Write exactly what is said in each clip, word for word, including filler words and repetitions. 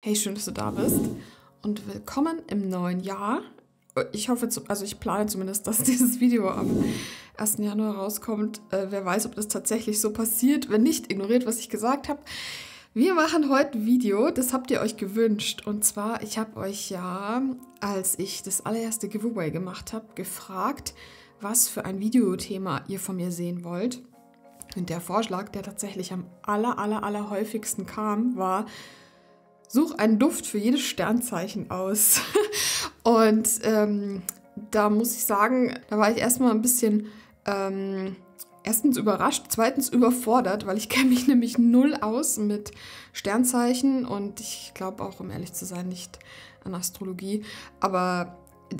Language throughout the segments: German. Hey, schön, dass du da bist und willkommen im neuen Jahr. Ich hoffe, also ich plane zumindest, dass dieses Video am ersten Januar rauskommt. Äh, wer weiß, ob das tatsächlich so passiert. Wenn nicht, ignoriert, was ich gesagt habe. Wir machen heute ein Video, das habt ihr euch gewünscht. Und zwar, ich habe euch ja, als ich das allererste Giveaway gemacht habe, gefragt, was für ein Videothema ihr von mir sehen wollt. Und der Vorschlag, der tatsächlich am aller, aller, aller häufigsten kam, war: Such einen Duft für jedes Sternzeichen aus. Und ähm, da muss ich sagen, da war ich erstmal ein bisschen ähm, erstens überrascht, zweitens überfordert, weil ich kenne mich nämlich null aus mit Sternzeichen und ich glaube auch, um ehrlich zu sein, nicht an Astrologie. Aber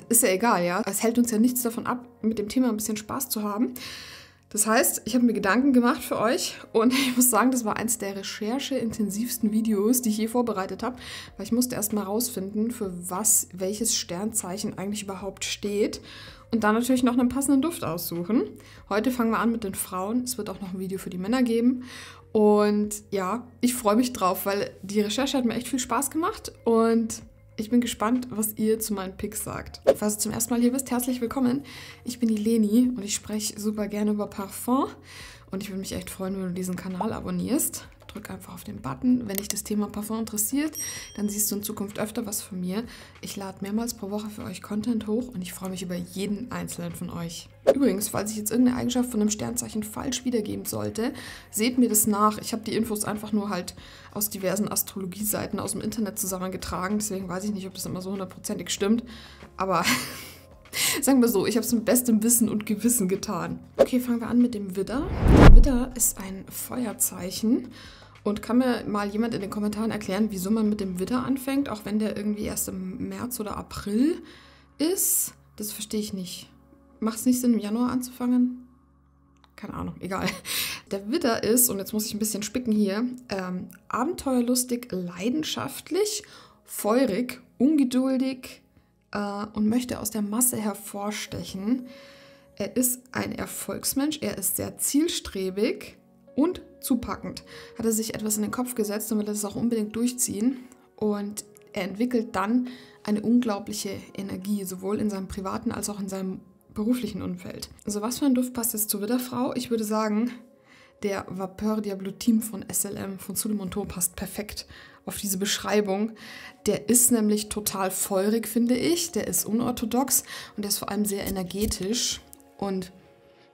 ist ja egal, ja. Es hält uns ja nichts davon ab, mit dem Thema ein bisschen Spaß zu haben. Das heißt, ich habe mir Gedanken gemacht für euch und ich muss sagen, das war eins der rechercheintensivsten Videos, die ich je vorbereitet habe, weil ich musste erstmal rausfinden, für was welches Sternzeichen eigentlich überhaupt steht und dann natürlich noch einen passenden Duft aussuchen. Heute fangen wir an mit den Frauen. Es wird auch noch ein Video für die Männer geben und ja, ich freue mich drauf, weil die Recherche hat mir echt viel Spaß gemacht und ich bin gespannt, was ihr zu meinen Picks sagt. Falls du zum ersten Mal hier bist, herzlich willkommen. Ich bin die Leni und ich spreche super gerne über Parfum. Und ich würde mich echt freuen, wenn du diesen Kanal abonnierst. Drück einfach auf den Button, wenn dich das Thema Parfum interessiert. Dann siehst du in Zukunft öfter was von mir. Ich lade mehrmals pro Woche für euch Content hoch und ich freue mich über jeden einzelnen von euch. Übrigens, falls ich jetzt irgendeine Eigenschaft von einem Sternzeichen falsch wiedergeben sollte, seht mir das nach. Ich habe die Infos einfach nur halt aus diversen Astrologieseiten aus dem Internet zusammengetragen. Deswegen weiß ich nicht, ob das immer so hundertprozentig stimmt. Aber sagen wir so, ich habe es mit bestem Wissen und Gewissen getan. Okay, fangen wir an mit dem Widder. Der Widder ist ein Feuerzeichen. Und kann mir mal jemand in den Kommentaren erklären, wieso man mit dem Widder anfängt, auch wenn der irgendwie erst im März oder April ist? Das verstehe ich nicht. Macht es nicht Sinn, im Januar anzufangen? Keine Ahnung, egal. Der Widder ist, und jetzt muss ich ein bisschen spicken hier, ähm, abenteuerlustig, leidenschaftlich, feurig, ungeduldig äh, und möchte aus der Masse hervorstechen. Er ist ein Erfolgsmensch, er ist sehr zielstrebig und zupackend. Hat er sich etwas in den Kopf gesetzt und will das auch unbedingt durchziehen. Und er entwickelt dann eine unglaubliche Energie, sowohl in seinem privaten als auch in seinem beruflichen Umfeld. Also was für ein Duft passt jetzt zur Widderfrau? Ich würde sagen, der Vapeur Diablo Team von S L M, von Sulemon Tour, passt perfekt auf diese Beschreibung. Der ist nämlich total feurig, finde ich. Der ist unorthodox und der ist vor allem sehr energetisch. Und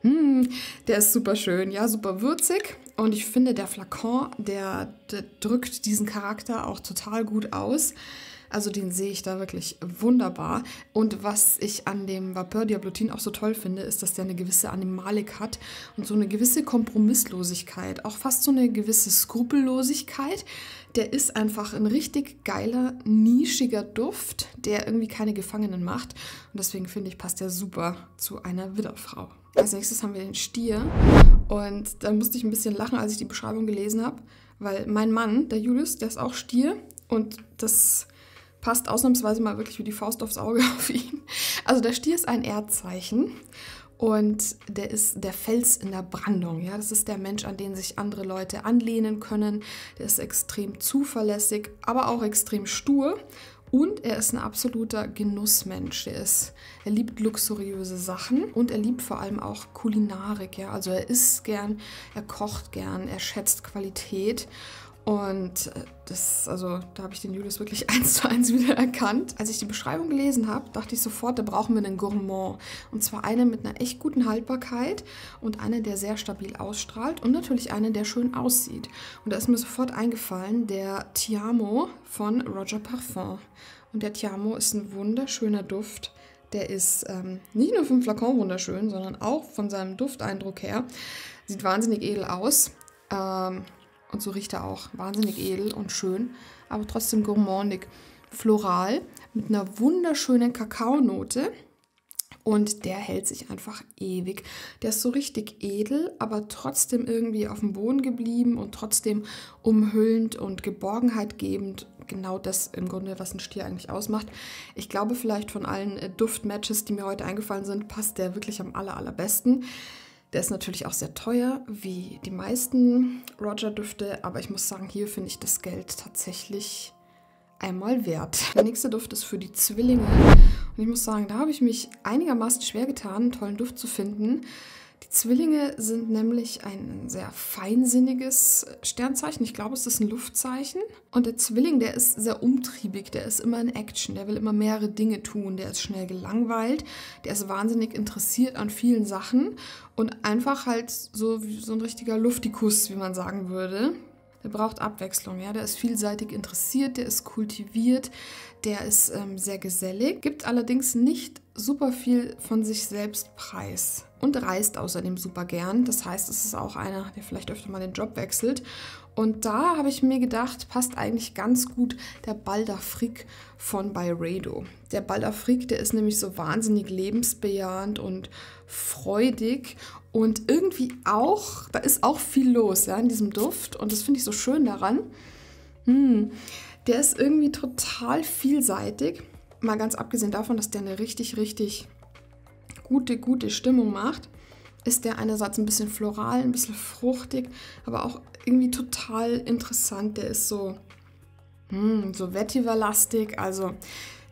mm, der ist super schön, ja, super würzig. Und ich finde, der Flakon, der, der drückt diesen Charakter auch total gut aus. Also den sehe ich da wirklich wunderbar. Und was ich an dem Vapeur Diablotin auch so toll finde, ist, dass der eine gewisse Animalik hat und so eine gewisse Kompromisslosigkeit, auch fast so eine gewisse Skrupellosigkeit. Der ist einfach ein richtig geiler, nischiger Duft, der irgendwie keine Gefangenen macht. Und deswegen finde ich, passt der super zu einer Widderfrau. Als nächstes haben wir den Stier und da musste ich ein bisschen lachen, als ich die Beschreibung gelesen habe, weil mein Mann, der Julius, der ist auch Stier und das passt ausnahmsweise mal wirklich wie die Faust aufs Auge auf ihn. Also der Stier ist ein Erdzeichen und der ist der Fels in der Brandung. Ja? Das ist der Mensch, an den sich andere Leute anlehnen können, der ist extrem zuverlässig, aber auch extrem stur. Und er ist ein absoluter Genussmensch. Er, ist, er liebt luxuriöse Sachen und er liebt vor allem auch Kulinarik. Ja? Also er isst gern, er kocht gern, er schätzt Qualität. Und das, also da habe ich den Julius wirklich eins zu eins wieder erkannt. Als ich die Beschreibung gelesen habe, dachte ich sofort, da brauchen wir einen Gourmand. Und zwar einen mit einer echt guten Haltbarkeit und einen, der sehr stabil ausstrahlt und natürlich einen, der schön aussieht. Und da ist mir sofort eingefallen, der Tiamo von Roger Parfum. Und der Tiamo ist ein wunderschöner Duft. Der ist ähm, nicht nur vom Flakon wunderschön, sondern auch von seinem Dufteindruck her. Sieht wahnsinnig edel aus. Ähm... Und so riecht er auch wahnsinnig edel und schön, aber trotzdem gourmandig, floral, mit einer wunderschönen Kakaonote. Und der hält sich einfach ewig. Der ist so richtig edel, aber trotzdem irgendwie auf dem Boden geblieben und trotzdem umhüllend und Geborgenheit gebend. Genau das im Grunde, was ein Stier eigentlich ausmacht. Ich glaube, vielleicht von allen Duftmatches, die mir heute eingefallen sind, passt der wirklich am aller, allerbesten. Der ist natürlich auch sehr teuer, wie die meisten Roger-Düfte, aber ich muss sagen, hier finde ich das Geld tatsächlich einmal wert. Der nächste Duft ist für die Zwillinge. Und ich muss sagen, da habe ich mich einigermaßen schwer getan, einen tollen Duft zu finden. Die Zwillinge sind nämlich ein sehr feinsinniges Sternzeichen. Ich glaube, es ist ein Luftzeichen. Und der Zwilling, der ist sehr umtriebig, der ist immer in Action, der will immer mehrere Dinge tun, der ist schnell gelangweilt, der ist wahnsinnig interessiert an vielen Sachen und einfach halt so, so ein richtiger Luftikus, wie man sagen würde. Der braucht Abwechslung, ja, der ist vielseitig interessiert, der ist kultiviert, der ist ähm, sehr gesellig, gibt allerdings nicht super viel von sich selbst preis und reist außerdem super gern. Das heißt, es ist auch einer, der vielleicht öfter mal den Job wechselt. Und da habe ich mir gedacht, passt eigentlich ganz gut der Bal d'Afrique von Byredo. Der Bal d'Afrique, der ist nämlich so wahnsinnig lebensbejahend und freudig und irgendwie auch, da ist auch viel los, ja, in diesem Duft, und das finde ich so schön daran. Hm, der ist irgendwie total vielseitig, mal ganz abgesehen davon, dass der eine richtig, richtig gute, gute Stimmung macht. Ist der einerseits ein bisschen floral, ein bisschen fruchtig, aber auch irgendwie total interessant. Der ist so, hm, so vetiver-lastig. Also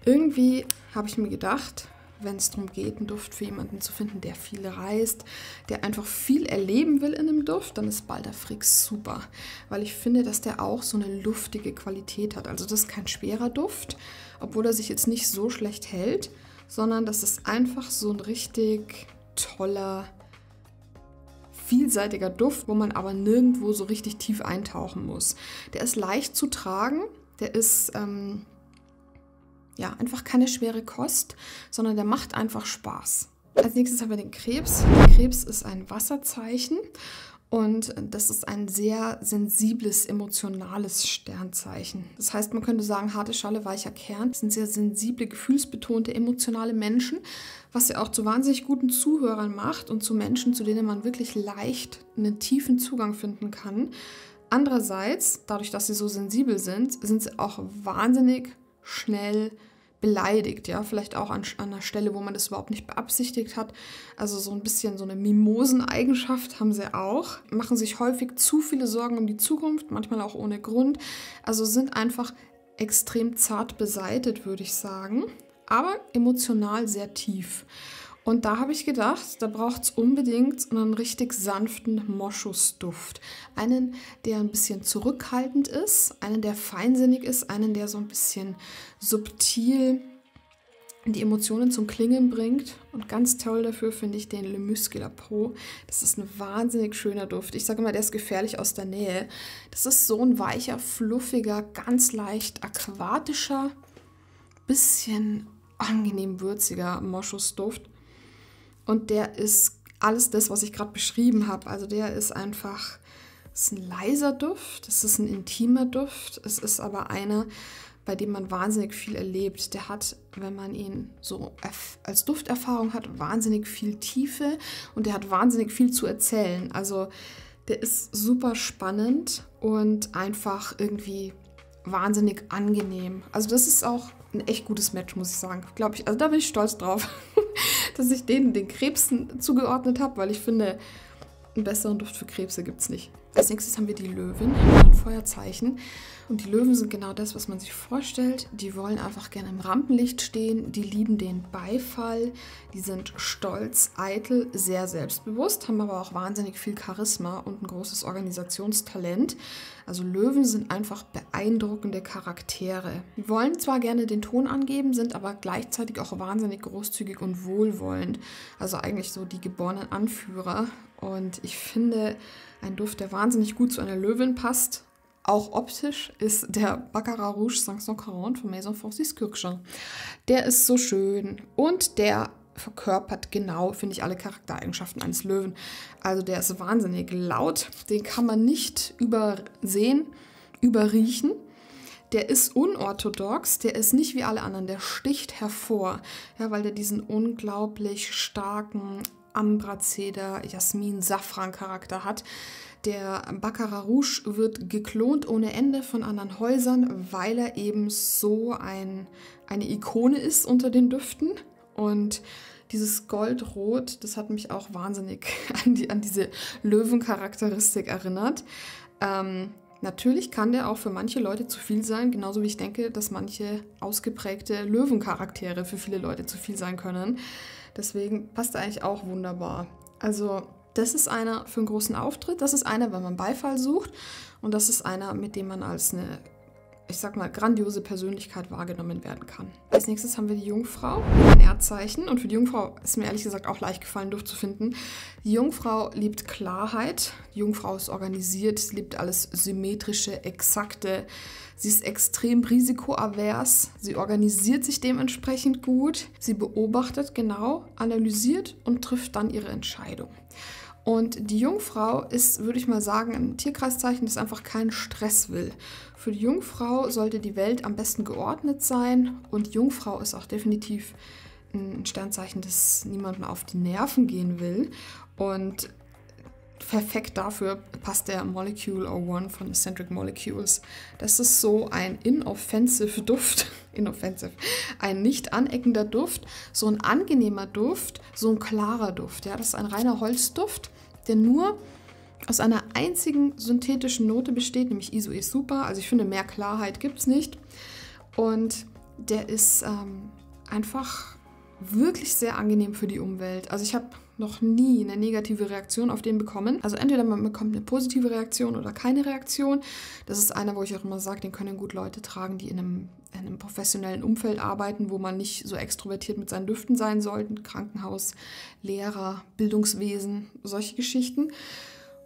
irgendwie habe ich mir gedacht, wenn es darum geht, einen Duft für jemanden zu finden, der viel reist, der einfach viel erleben will in einem Duft, dann ist Bal d'Afrique super. Weil ich finde, dass der auch so eine luftige Qualität hat. Also das ist kein schwerer Duft, obwohl er sich jetzt nicht so schlecht hält, sondern das ist einfach so ein richtig toller, vielseitiger Duft, wo man aber nirgendwo so richtig tief eintauchen muss. Der ist leicht zu tragen, der ist ähm, ja einfach keine schwere Kost, sondern der macht einfach Spaß. Als nächstes haben wir den Krebs. Der Krebs ist ein Wasserzeichen und das ist ein sehr sensibles, emotionales Sternzeichen. Das heißt, man könnte sagen, harte Schale, weicher Kern. Das sind sehr sensible, gefühlsbetonte, emotionale Menschen, was ja auch zu wahnsinnig guten Zuhörern macht und zu Menschen, zu denen man wirklich leicht einen tiefen Zugang finden kann. Andererseits, dadurch, dass sie so sensibel sind, sind sie auch wahnsinnig schnell beleidigt, ja, vielleicht auch an, an einer Stelle, wo man das überhaupt nicht beabsichtigt hat. Also so ein bisschen so eine Mimosen-Eigenschaft haben sie auch. Machen sich häufig zu viele Sorgen um die Zukunft, manchmal auch ohne Grund. Also sind einfach extrem zart besaitet, würde ich sagen, aber emotional sehr tief. Und da habe ich gedacht, da braucht es unbedingt einen richtig sanften Moschusduft. Einen, der ein bisschen zurückhaltend ist, einen, der feinsinnig ist, einen, der so ein bisschen subtil die Emotionen zum Klingen bringt. Und ganz toll dafür finde ich den Le Muscular Pro. Das ist ein wahnsinnig schöner Duft. Ich sage immer, der ist gefährlich aus der Nähe. Das ist so ein weicher, fluffiger, ganz leicht aquatischer, bisschen angenehm würziger Moschusduft. Und der ist alles das, was ich gerade beschrieben habe. Also der ist einfach, ist ein leiser Duft, es ist ein intimer Duft, es ist aber einer, bei dem man wahnsinnig viel erlebt. Der hat, wenn man ihn so als Dufterfahrung hat, wahnsinnig viel Tiefe und der hat wahnsinnig viel zu erzählen. Also der ist super spannend und einfach irgendwie wahnsinnig angenehm. Also das ist auch ein echt gutes Match, muss ich sagen, glaube ich. Also da bin ich stolz drauf, dass ich denen den Krebsen zugeordnet habe, weil ich finde, einen besseren Duft für Krebse gibt es nicht. Als nächstes haben wir die Löwen, ein Feuerzeichen. Und die Löwen sind genau das, was man sich vorstellt. Die wollen einfach gerne im Rampenlicht stehen, die lieben den Beifall, die sind stolz, eitel, sehr selbstbewusst, haben aber auch wahnsinnig viel Charisma und ein großes Organisationstalent. Also Löwen sind einfach beeindruckende Charaktere. Die wollen zwar gerne den Ton angeben, sind aber gleichzeitig auch wahnsinnig großzügig und wohlwollend. Also eigentlich so die geborenen Anführer. Und ich finde, ein Duft, der wahnsinnig gut zu einer Löwin passt, auch optisch, ist der Baccarat Rouge fünf vierzig von Maison Francis Kurkdjian. Der ist so schön und der verkörpert genau, finde ich, alle Charaktereigenschaften eines Löwen. Also der ist wahnsinnig laut, den kann man nicht übersehen, überriechen. Der ist unorthodox, der ist nicht wie alle anderen, der sticht hervor, ja, weil der diesen unglaublich starken Ambra-Zeder, Jasmin-Safran-Charakter hat. Der Baccarat Rouge wird geklont ohne Ende von anderen Häusern, weil er eben so ein, eine Ikone ist unter den Düften. Und dieses Goldrot, das hat mich auch wahnsinnig an, die, an diese Löwencharakteristik erinnert. Ähm, Natürlich kann der auch für manche Leute zu viel sein, genauso wie ich denke, dass manche ausgeprägte Löwencharaktere für viele Leute zu viel sein können. Deswegen passt er eigentlich auch wunderbar. Also das ist einer für einen großen Auftritt, das ist einer, wenn man Beifall sucht, und das ist einer, mit dem man als eine, ich sag mal, grandiose Persönlichkeit wahrgenommen werden kann. Als nächstes haben wir die Jungfrau, ein Erdzeichen, und für die Jungfrau ist mir ehrlich gesagt auch leicht gefallen durchzufinden. Die Jungfrau liebt Klarheit, die Jungfrau ist organisiert, liebt alles Symmetrische, Exakte, sie ist extrem risikoavers, sie organisiert sich dementsprechend gut, sie beobachtet genau, analysiert und trifft dann ihre Entscheidung. Und die Jungfrau ist, würde ich mal sagen, ein Tierkreiszeichen, das einfach keinen Stress will. Für die Jungfrau sollte die Welt am besten geordnet sein, und Jungfrau ist auch definitiv ein Sternzeichen, das niemandem auf die Nerven gehen will, und perfekt dafür passt der Molecule null eins von Escentric Molecules. Das ist so ein inoffensive Duft, inoffensive, ein nicht aneckender Duft, so ein angenehmer Duft, so ein klarer Duft. Ja, das ist ein reiner Holzduft, der nur aus einer einzigen synthetischen Note besteht, nämlich Iso E Super. Also ich finde, mehr Klarheit gibt es nicht. Und der ist ähm, einfach wirklich sehr angenehm für die Umwelt. Also ich habe noch nie eine negative Reaktion auf den bekommen. Also entweder man bekommt eine positive Reaktion oder keine Reaktion. Das ist einer, wo ich auch immer sage, den können gut Leute tragen, die in einem, in einem professionellen Umfeld arbeiten, wo man nicht so extrovertiert mit seinen Düften sein sollte. Krankenhaus, Lehrer, Bildungswesen, solche Geschichten.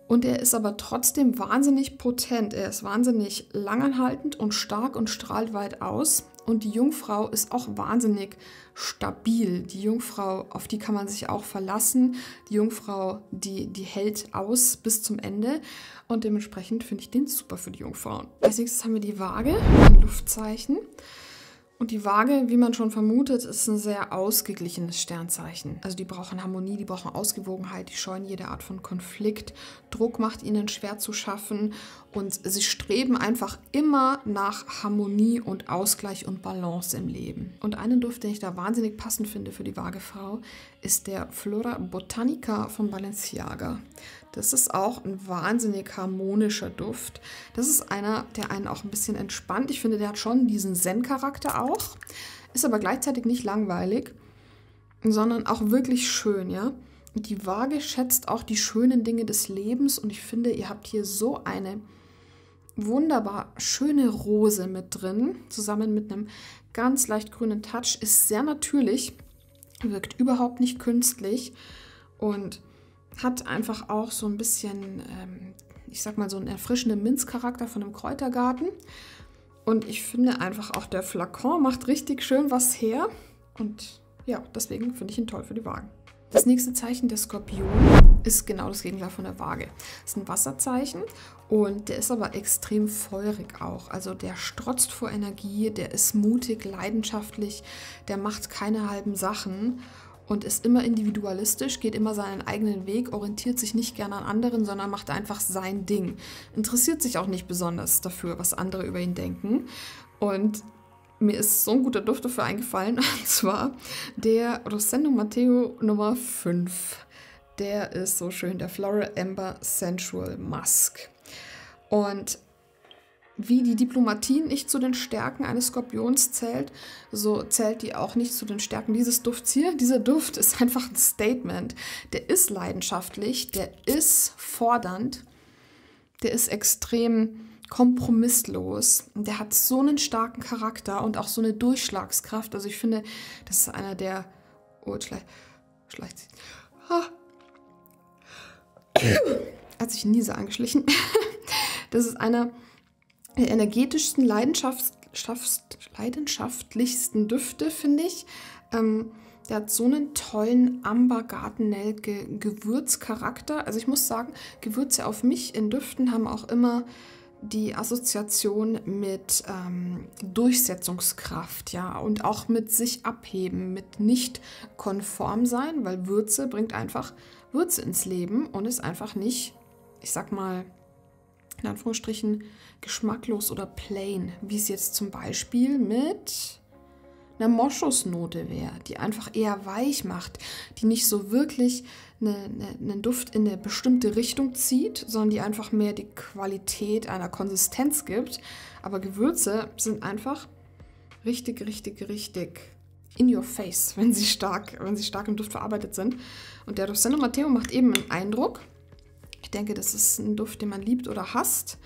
Und er ist aber trotzdem wahnsinnig potent. Er ist wahnsinnig langanhaltend und stark und strahlt weit aus. Und die Jungfrau ist auch wahnsinnig stabil. Die Jungfrau, auf die kann man sich auch verlassen. Die Jungfrau, die, die hält aus bis zum Ende. Und dementsprechend finde ich den super für die Jungfrauen. Als nächstes haben wir die Waage, ein Luftzeichen. Und die Waage, wie man schon vermutet, ist ein sehr ausgeglichenes Sternzeichen. Also die brauchen Harmonie, die brauchen Ausgewogenheit, die scheuen jede Art von Konflikt. Druck macht ihnen schwer zu schaffen, und sie streben einfach immer nach Harmonie und Ausgleich und Balance im Leben. Und einen Duft, den ich da wahnsinnig passend finde für die Waagefrau, ist der Flora Botanica von Balenciaga. Das ist auch ein wahnsinnig harmonischer Duft. Das ist einer, der einen auch ein bisschen entspannt. Ich finde, der hat schon diesen Zen-Charakter auch. Ist aber gleichzeitig nicht langweilig, sondern auch wirklich schön, ja. Und die Waage schätzt auch die schönen Dinge des Lebens. Und ich finde, ihr habt hier so eine wunderbar schöne Rose mit drin. Zusammen mit einem ganz leicht grünen Touch. Ist sehr natürlich, wirkt überhaupt nicht künstlich und hat einfach auch so ein bisschen, ähm, ich sag mal, so einen erfrischenden Minzcharakter von einem Kräutergarten. Und ich finde einfach auch, der Flakon macht richtig schön was her. Und ja, deswegen finde ich ihn toll für die Waage. Das nächste Zeichen, der Skorpion, ist genau das Gegenteil von der Waage. Das ist ein Wasserzeichen, und der ist aber extrem feurig auch. Also der strotzt vor Energie, der ist mutig, leidenschaftlich, der macht keine halben Sachen. Und ist immer individualistisch, geht immer seinen eigenen Weg, orientiert sich nicht gerne an anderen, sondern macht einfach sein Ding. Interessiert sich auch nicht besonders dafür, was andere über ihn denken. Und mir ist so ein guter Duft dafür eingefallen, und zwar der Rosendo Matteo Nummer fünf. Der ist so schön, der Floral Amber Sensual Musk. Und wie die Diplomatie nicht zu den Stärken eines Skorpions zählt, so zählt die auch nicht zu den Stärken dieses Dufts hier. Dieser Duft ist einfach ein Statement. Der ist leidenschaftlich, der ist fordernd, der ist extrem kompromisslos. Der hat so einen starken Charakter und auch so eine Durchschlagskraft. Also ich finde, das ist einer der... Oh, jetzt schleicht, schleicht sie. Ah. Hat sich Niese angeschlichen. Das ist einer der energetischsten, Leidenschaft, leidenschaftlichsten Düfte, finde ich. Ähm, der hat so einen tollen Amber-Garten-Nelke-Gewürzcharakter. Also ich muss sagen, Gewürze auf mich in Düften haben auch immer die Assoziation mit ähm, Durchsetzungskraft, ja, und auch mit sich abheben, mit nicht konform sein, weil Würze bringt einfach Würze ins Leben und ist einfach nicht, ich sag mal, in Anführungsstrichen geschmacklos oder plain, wie es jetzt zum Beispiel mit einer Moschusnote wäre, die einfach eher weich macht, die nicht so wirklich eine, eine, einen Duft in eine bestimmte Richtung zieht, sondern die einfach mehr die Qualität einer Konsistenz gibt. Aber Gewürze sind einfach richtig, richtig, richtig in your face, wenn sie stark, wenn sie stark im Duft verarbeitet sind. Und der Rossano Matteo macht eben einen Eindruck. Ich denke, das ist ein Duft, den man liebt oder hasst.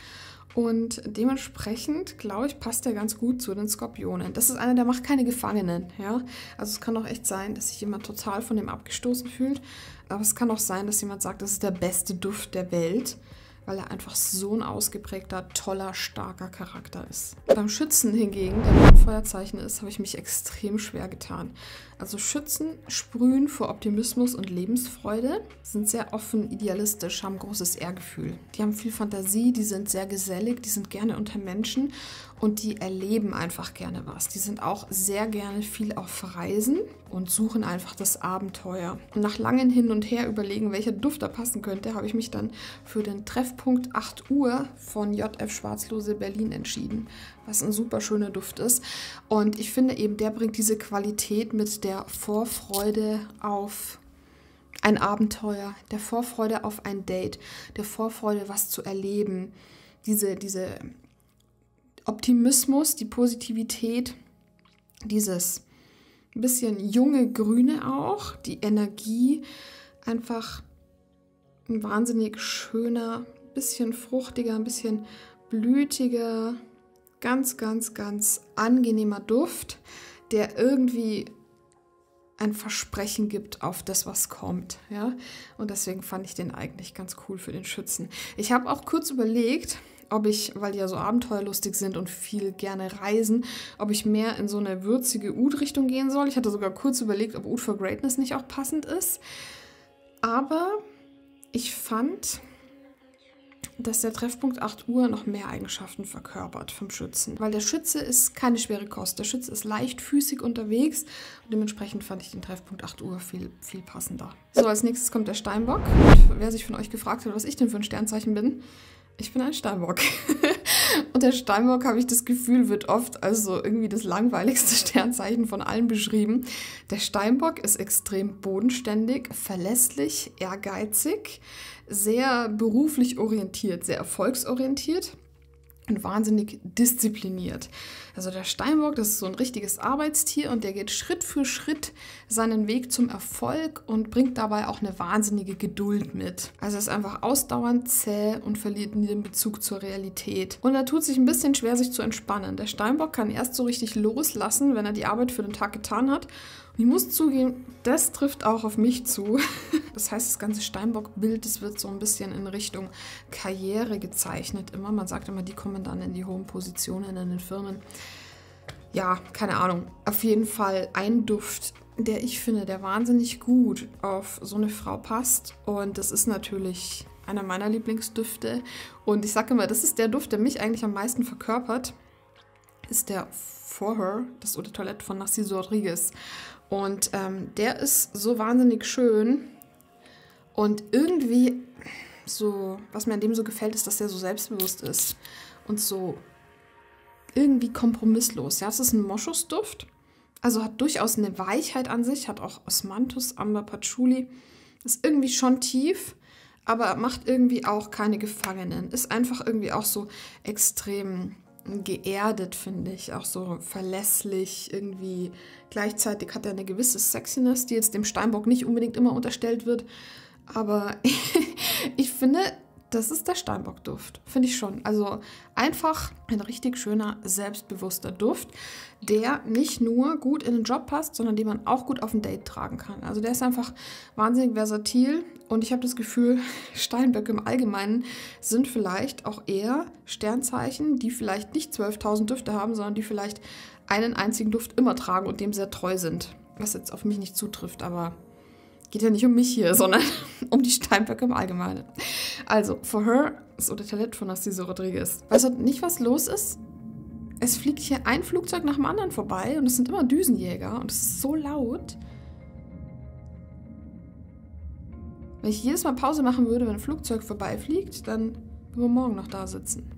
Und dementsprechend, glaube ich, passt der ganz gut zu den Skorpionen. Das ist einer, der macht keine Gefangenen. Ja? Also es kann auch echt sein, dass sich jemand total von dem abgestoßen fühlt. Aber es kann auch sein, dass jemand sagt, das ist der beste Duft der Welt, weil er einfach so ein ausgeprägter, toller, starker Charakter ist. Beim Schützen hingegen, der mein Feuerzeichen ist, habe ich mich extrem schwer getan. Also Schützen sprühen vor Optimismus und Lebensfreude, sind sehr offen, idealistisch, haben großes Ehrgefühl. Die haben viel Fantasie, die sind sehr gesellig, die sind gerne unter Menschen und die erleben einfach gerne was. Die sind auch sehr gerne viel auf Reisen und suchen einfach das Abenteuer. Und nach langem Hin und Her überlegen, welcher Duft da passen könnte, habe ich mich dann für den Treffpunkt acht Uhr von J F Schwarzlose Berlin entschieden, was ein super schöner Duft ist. Und ich finde eben, der bringt diese Qualität mit der Vorfreude auf ein Abenteuer, der Vorfreude auf ein Date, der Vorfreude, was zu erleben, diese, diese Optimismus, die Positivität, dieses ein bisschen junge Grüne auch, die Energie, einfach ein wahnsinnig schöner, bisschen fruchtiger, ein bisschen blütiger, ganz, ganz, ganz angenehmer Duft, der irgendwie ein Versprechen gibt auf das, was kommt. Ja? Und deswegen fand ich den eigentlich ganz cool für den Schützen. Ich habe auch kurz überlegt, ob ich, weil die ja so abenteuerlustig sind und viel gerne reisen, ob ich mehr in so eine würzige Oud-Richtung gehen soll. Ich hatte sogar kurz überlegt, ob Oud for Greatness nicht auch passend ist. Aber ich fand, dass der Treffpunkt acht Uhr noch mehr Eigenschaften verkörpert vom Schützen. Weil der Schütze ist keine schwere Kost. Der Schütze ist leichtfüßig unterwegs. Und dementsprechend fand ich den Treffpunkt acht Uhr viel, viel passender. So, als nächstes kommt der Steinbock. Und wer sich von euch gefragt hat, was ich denn für ein Sternzeichen bin, ich bin ein Steinbock. Und der Steinbock, habe ich das Gefühl, wird oft als so irgendwie das langweiligste Sternzeichen von allen beschrieben. Der Steinbock ist extrem bodenständig, verlässlich, ehrgeizig, sehr beruflich orientiert, sehr erfolgsorientiert und wahnsinnig diszipliniert. Also der Steinbock, das ist so ein richtiges Arbeitstier und der geht Schritt für Schritt seinen Weg zum Erfolg und bringt dabei auch eine wahnsinnige Geduld mit. Also er ist einfach ausdauernd, zäh und verliert nie den Bezug zur Realität. Und er tut sich ein bisschen schwer, sich zu entspannen. Der Steinbock kann erst so richtig loslassen, wenn er die Arbeit für den Tag getan hat. Und ich muss zugeben, das trifft auch auf mich zu. Das heißt, das ganze Steinbock-Bild, das wird so ein bisschen in Richtung Karriere gezeichnet immer. Man sagt immer, die kommen dann in die hohen Positionen in den Firmen. Ja, keine Ahnung. Auf jeden Fall ein Duft, der ich finde, der wahnsinnig gut auf so eine Frau passt. Und das ist natürlich einer meiner Lieblingsdüfte. Und ich sage immer, das ist der Duft, der mich eigentlich am meisten verkörpert. Ist der For Her, das Eau de Toilette von Narciso Rodriguez. Und ähm, der ist so wahnsinnig schön. Und irgendwie so, was mir an dem so gefällt, ist, dass er so selbstbewusst ist. Und so irgendwie kompromisslos. Ja, es ist ein Moschusduft. Also hat durchaus eine Weichheit an sich. Hat auch Osmanthus, Amber, Patchouli. Ist irgendwie schon tief, aber macht irgendwie auch keine Gefangenen. Ist einfach irgendwie auch so extrem geerdet, finde ich. Auch so verlässlich irgendwie. Gleichzeitig hat er eine gewisse Sexiness, die jetzt dem Steinbock nicht unbedingt immer unterstellt wird. Aber ich finde, das ist der Steinbock-Duft, finde ich schon. Also einfach ein richtig schöner, selbstbewusster Duft, der nicht nur gut in den Job passt, sondern den man auch gut auf ein Date tragen kann. Also der ist einfach wahnsinnig versatil und ich habe das Gefühl, Steinböcke im Allgemeinen sind vielleicht auch eher Sternzeichen, die vielleicht nicht zwölftausend Düfte haben, sondern die vielleicht einen einzigen Duft immer tragen und dem sehr treu sind. Was jetzt auf mich nicht zutrifft, aber geht ja nicht um mich hier, sondern um die Steinböcke im Allgemeinen. Also, For Her ist Eau de Toilette von Narciso Rodriguez. Weißt du nicht, was los ist? Es fliegt hier ein Flugzeug nach dem anderen vorbei und es sind immer Düsenjäger und es ist so laut. Wenn ich jedes Mal Pause machen würde, wenn ein Flugzeug vorbeifliegt, dann würden wir morgen noch da sitzen.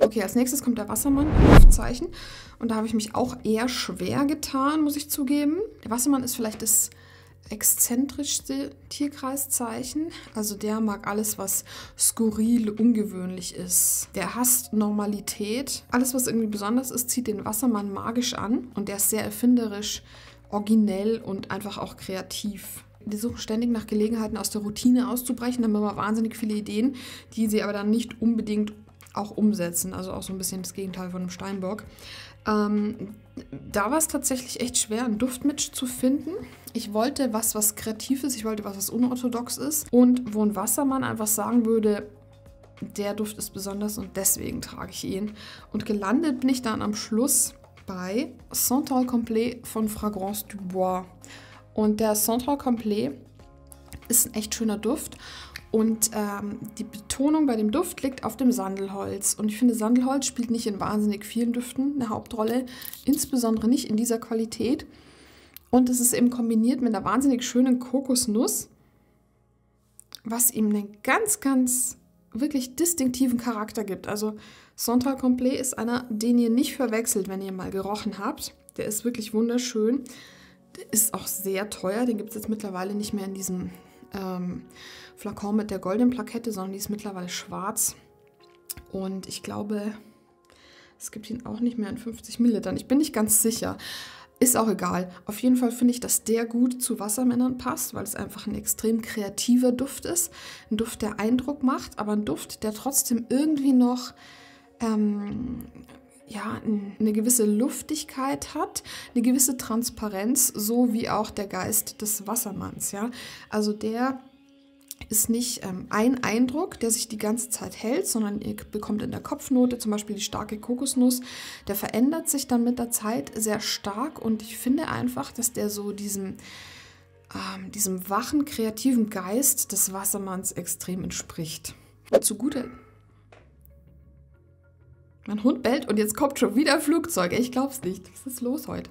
Okay, als nächstes kommt der Wassermann, Luftzeichen. Und da habe ich mich auch eher schwer getan, muss ich zugeben. Der Wassermann ist vielleicht das exzentrischste Tierkreiszeichen. Also der mag alles, was skurril, ungewöhnlich ist. Der hasst Normalität. Alles, was irgendwie besonders ist, zieht den Wassermann magisch an. Und der ist sehr erfinderisch, originell und einfach auch kreativ. Die suchen ständig nach Gelegenheiten, aus der Routine auszubrechen. Da haben wir wahnsinnig viele Ideen, die sie aber dann nicht unbedingt auch umsetzen. Also auch so ein bisschen das Gegenteil von einem Steinbock. Ähm, da war es tatsächlich echt schwer, einen Duftmatch zu finden. Ich wollte was, was kreativ ist. Ich wollte was, was unorthodox ist. Und wo ein Wassermann einfach sagen würde, der Duft ist besonders und deswegen trage ich ihn. Und gelandet bin ich dann am Schluss bei Santal Complet von Fragrance du Bois. Und der Santal Complet ist ein echt schöner Duft. Und ähm, die Betonung bei dem Duft liegt auf dem Sandelholz. Und ich finde, Sandelholz spielt nicht in wahnsinnig vielen Düften eine Hauptrolle. Insbesondere nicht in dieser Qualität. Und es ist eben kombiniert mit einer wahnsinnig schönen Kokosnuss, was ihm einen ganz, ganz wirklich distinktiven Charakter gibt. Also Santal Complet ist einer, den ihr nicht verwechselt, wenn ihr mal gerochen habt. Der ist wirklich wunderschön. Der ist auch sehr teuer. Den gibt es jetzt mittlerweile nicht mehr in diesem Ähm, Flakon mit der goldenen Plakette, sondern die ist mittlerweile schwarz. Und ich glaube, es gibt ihn auch nicht mehr in fünfzig Millilitern. Ich bin nicht ganz sicher. Ist auch egal. Auf jeden Fall finde ich, dass der gut zu Wassermännern passt, weil es einfach ein extrem kreativer Duft ist. Ein Duft, der Eindruck macht, aber ein Duft, der trotzdem irgendwie noch ähm, ja, eine gewisse Luftigkeit hat, eine gewisse Transparenz, so wie auch der Geist des Wassermanns. Ja? Also der ist nicht ähm, ein Eindruck, der sich die ganze Zeit hält, sondern ihr bekommt in der Kopfnote zum Beispiel die starke Kokosnuss. Der verändert sich dann mit der Zeit sehr stark und ich finde einfach, dass der so diesem, ähm, diesem wachen, kreativen Geist des Wassermanns extrem entspricht. Zu guter Mein Hund bellt und jetzt kommt schon wieder Flugzeuge. Ich glaub's nicht. Was ist los heute?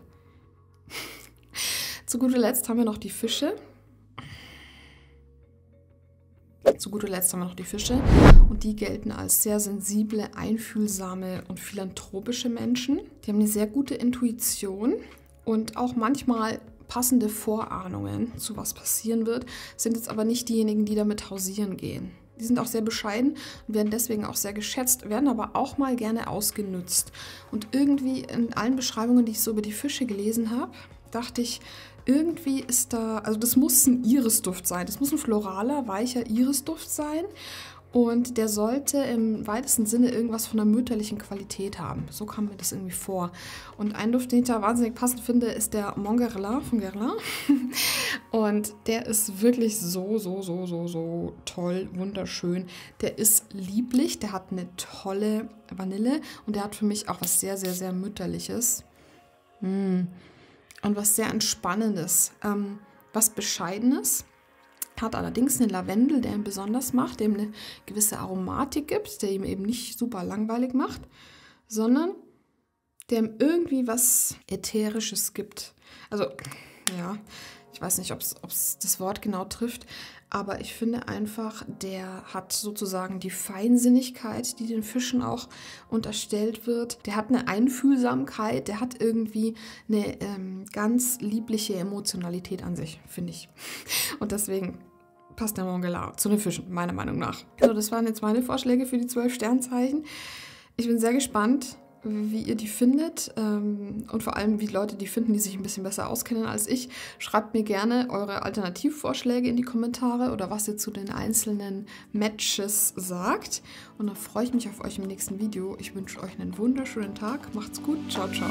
Zu guter Letzt haben wir noch die Fische. Zu guter Letzt haben wir noch die Fische. Und die gelten als sehr sensible, einfühlsame und philanthropische Menschen. Die haben eine sehr gute Intuition und auch manchmal passende Vorahnungen, zu was passieren wird, sind jetzt aber nicht diejenigen, die damit hausieren gehen. Die sind auch sehr bescheiden und werden deswegen auch sehr geschätzt, werden aber auch mal gerne ausgenutzt. Und irgendwie in allen Beschreibungen, die ich so über die Fische gelesen habe, dachte ich, irgendwie ist da, also das muss ein Irisduft sein. Das muss ein floraler, weicher Irisduft sein. Und der sollte im weitesten Sinne irgendwas von einer mütterlichen Qualität haben. So kam mir das irgendwie vor. Und ein Duft, den ich da wahnsinnig passend finde, ist der Mon Guerlain von Guerlain. Und der ist wirklich so, so, so, so, so toll, wunderschön. Der ist lieblich, der hat eine tolle Vanille und der hat für mich auch was sehr, sehr, sehr Mütterliches. Und was sehr Entspannendes, ähm, was Bescheidenes. Hat allerdings einen Lavendel, der ihn besonders macht, der ihm eine gewisse Aromatik gibt, der ihm eben nicht super langweilig macht, sondern der ihm irgendwie was Ätherisches gibt. Also, ja, ich weiß nicht, ob es das Wort genau trifft, aber ich finde einfach, der hat sozusagen die Feinsinnigkeit, die den Fischen auch unterstellt wird. Der hat eine Einfühlsamkeit, der hat irgendwie eine ähm, ganz liebliche Emotionalität an sich, finde ich. Und deswegen passt der Mon Guerlain zu den Fischen, meiner Meinung nach. So, das waren jetzt meine Vorschläge für die zwölf Sternzeichen. Ich bin sehr gespannt, wie ihr die findet ähm, und vor allem, wie Leute die finden, die sich ein bisschen besser auskennen als ich. Schreibt mir gerne eure Alternativvorschläge in die Kommentare oder was ihr zu den einzelnen Matches sagt. Und dann freue ich mich auf euch im nächsten Video. Ich wünsche euch einen wunderschönen Tag. Macht's gut. Ciao, ciao.